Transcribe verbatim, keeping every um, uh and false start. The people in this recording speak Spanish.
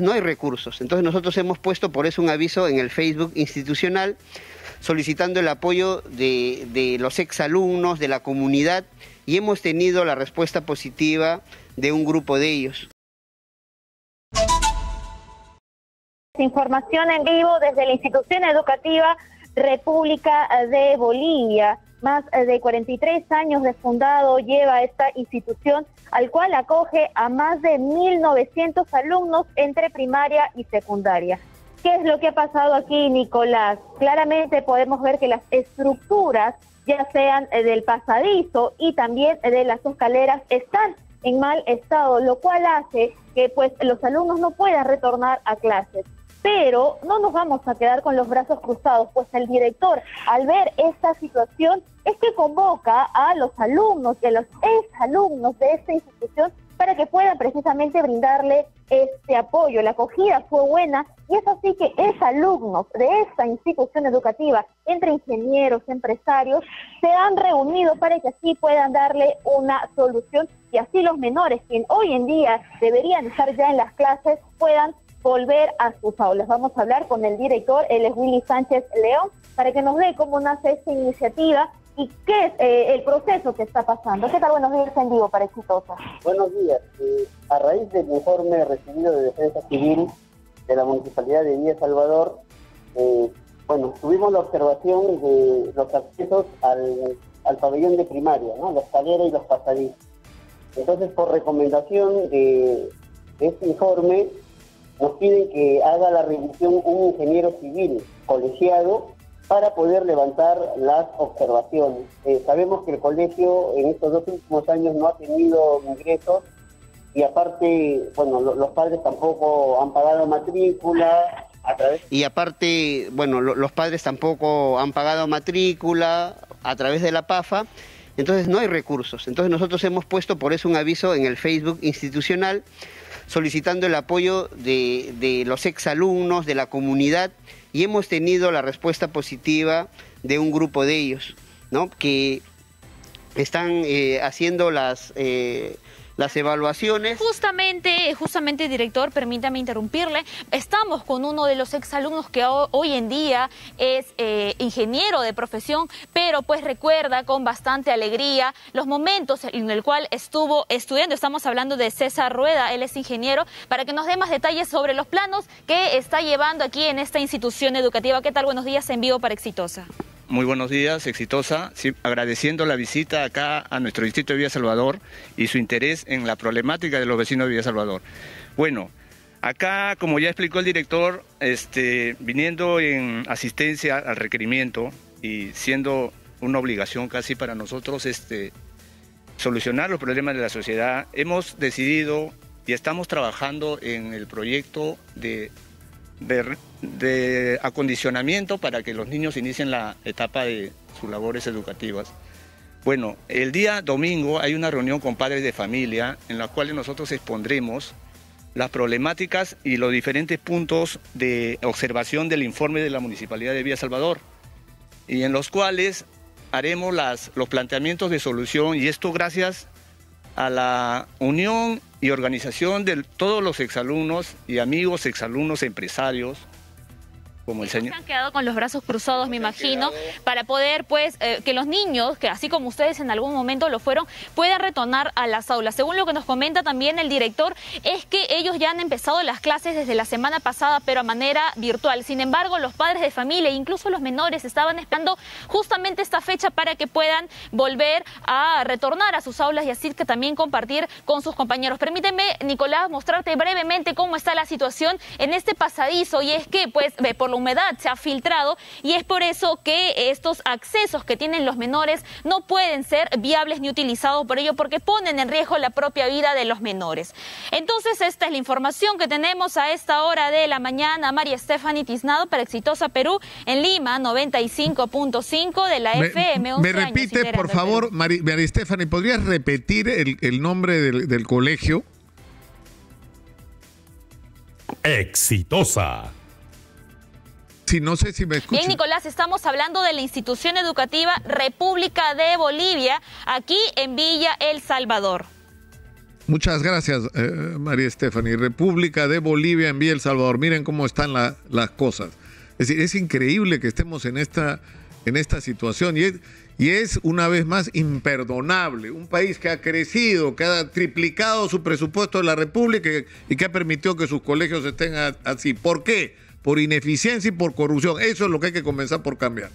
No hay recursos, entonces nosotros hemos puesto por eso un aviso en el Facebook institucional solicitando el apoyo de, de los exalumnos, de la comunidad, y hemos tenido la respuesta positiva de un grupo de ellos. Información en vivo desde la institución educativa República de Bolivia. Más de cuarenta y tres años de fundado lleva esta institución, al cual acoge a más de mil novecientos alumnos entre primaria y secundaria. ¿Qué es lo que ha pasado aquí, Nicolás? Claramente podemos ver que las estructuras, ya sean del pasadizo y también de las escaleras, están en mal estado, lo cual hace que pues los alumnos no puedan retornar a clases. Pero no nos vamos a quedar con los brazos cruzados, pues el director, al ver esta situación, es que convoca a los alumnos y a los exalumnos de esta institución para que puedan precisamente brindarle este apoyo. La acogida fue buena y es así que exalumnos de esta institución educativa, entre ingenieros, empresarios, se han reunido para que así puedan darle una solución y así los menores, quien hoy en día deberían estar ya en las clases, puedan volver a sus aulas. Vamos a hablar con el director, él es Willy Sánchez León, para que nos dé cómo nace esta iniciativa y qué es eh, el proceso que está pasando. ¿Qué tal? Buenos días en vivo para Exitosa. Buenos días. Eh, a raíz del informe recibido de Defensa Civil de la Municipalidad de Villa El Salvador, eh, bueno, tuvimos la observación de los accesos al, al pabellón de primaria, ¿no? La escalera y los pasadizos. Entonces, por recomendación de, de este informe, nos piden que haga la revisión un ingeniero civil colegiado para poder levantar las observaciones. Eh, sabemos que el colegio en estos dos últimos años no ha tenido ingresos y aparte, bueno, lo, los padres tampoco han pagado matrícula. A través... Y aparte, bueno, lo, los padres tampoco han pagado matrícula a través de la PAFA. Entonces no hay recursos. Entonces nosotros hemos puesto por eso un aviso en el Facebook institucional solicitando el apoyo de, de los exalumnos, de la comunidad, y hemos tenido la respuesta positiva de un grupo de ellos, ¿no? Que están eh, haciendo las... Eh, las evaluaciones. Justamente, justamente director, permítame interrumpirle, estamos con uno de los exalumnos que hoy en día es eh, ingeniero de profesión, pero pues recuerda con bastante alegría los momentos en el cual estuvo estudiando. Estamos hablando de César Rueda, él es ingeniero, para que nos dé más detalles sobre los planos que está llevando aquí en esta institución educativa. ¿Qué tal? Buenos días en vivo para Exitosa. Muy buenos días, Exitosa. Sí, agradeciendo la visita acá a nuestro distrito de Villa Salvador y su interés en la problemática de los vecinos de Villa Salvador. Bueno, acá, como ya explicó el director, este, viniendo en asistencia al requerimiento y siendo una obligación casi para nosotros este, solucionar los problemas de la sociedad, hemos decidido y estamos trabajando en el proyecto de... De, de acondicionamiento para que los niños inicien la etapa de sus labores educativas. Bueno, el día domingo hay una reunión con padres de familia en la cual nosotros expondremos las problemáticas y los diferentes puntos de observación del informe de la Municipalidad de Villa Salvador, y en los cuales haremos las, los planteamientos de solución, y esto gracias a la unión y organización de todos los exalumnos y amigos exalumnos empresarios, como el señor. Se han quedado con los brazos cruzados, me imagino, para poder pues eh, que los niños, que así como ustedes en algún momento lo fueron, puedan retornar a las aulas. Según lo que nos comenta también el director, es que ellos ya han empezado las clases desde la semana pasada, pero a manera virtual. Sin embargo, los padres de familia e incluso los menores estaban esperando justamente esta fecha para que puedan volver a retornar a sus aulas y así que también compartir con sus compañeros. Permíteme, Nicolás, mostrarte brevemente cómo está la situación en este pasadizo, y es que pues por la humedad se ha filtrado y es por eso que estos accesos que tienen los menores no pueden ser viables ni utilizados por ello, porque ponen en riesgo la propia vida de los menores. Entonces esta es la información que tenemos a esta hora de la mañana. María Estefani Tiznado para Exitosa Perú en Lima, noventa y cinco punto cinco de la F M. Me repite, por favor, María Estefani, ¿podrías repetir el, el nombre del, del colegio? Exitosa. Sí, no sé si me escucho. Bien, Nicolás, estamos hablando de la institución educativa República de Bolivia, aquí en Villa El Salvador. Muchas gracias, eh, María Estefani. República de Bolivia en Villa El Salvador. Miren cómo están la, las cosas. Es decir, es increíble que estemos en esta, en esta situación y es, y es una vez más imperdonable. Un país que ha crecido, que ha triplicado su presupuesto de la República y, y que ha permitido que sus colegios estén a, así. ¿Por qué? Por ineficiencia y por corrupción. Eso es lo que hay que comenzar por cambiar.